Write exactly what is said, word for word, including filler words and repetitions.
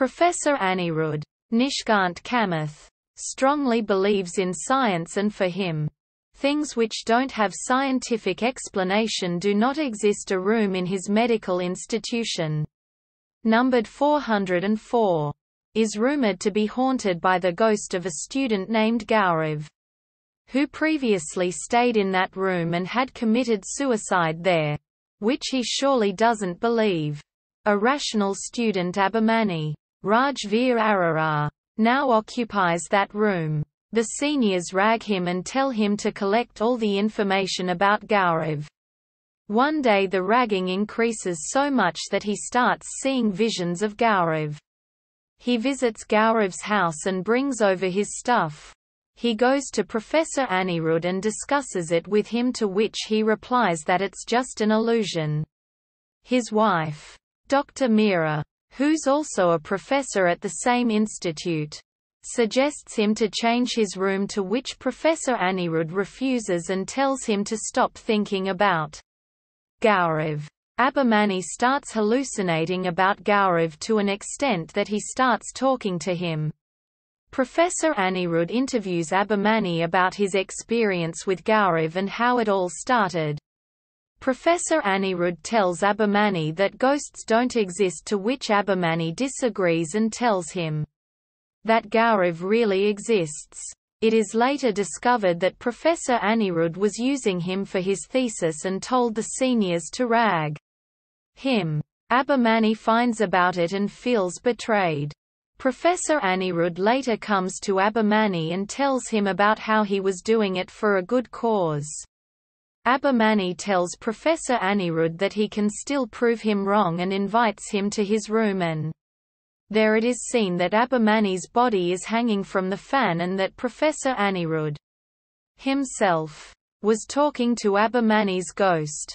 Professor Anirudh Nishikant Kamat strongly believes in science, and for him, things which don't have scientific explanation do not exist. A room in his medical institution, numbered four hundred four, is rumored to be haunted by the ghost of a student named Gaurav, who previously stayed in that room and had committed suicide there, which he surely doesn't believe. A rational student, Abhimanyu Rajveer Arora, now occupies that room. The seniors rag him and tell him to collect all the information about Gaurav. One day the ragging increases so much that he starts seeing visions of Gaurav. He visits Gaurav's house and brings over his stuff. He goes to Professor Anirudh and discusses it with him, to which he replies that it's just an illusion. His wife, Doctor Meera, who's also a professor at the same institute, suggests him to change his room, to which Professor Anirudh refuses and tells him to stop thinking about Gaurav. Abhimanyu starts hallucinating about Gaurav to an extent that he starts talking to him. Professor Anirudh interviews Abhimanyu about his experience with Gaurav and how it all started. Professor Anirudh tells Abhimanyu that ghosts don't exist, to which Abhimanyu disagrees and tells him that Gaurav really exists. It is later discovered that Professor Anirudh was using him for his thesis and told the seniors to rag him. Abhimanyu finds about it and feels betrayed. Professor Anirudh later comes to Abhimanyu and tells him about how he was doing it for a good cause. Abhimanyu tells Professor Anirudh that he can still prove him wrong and invites him to his room, and there it is seen that Abhimanyu's body is hanging from the fan and that Professor Anirudh himself was talking to Abhimanyu's ghost.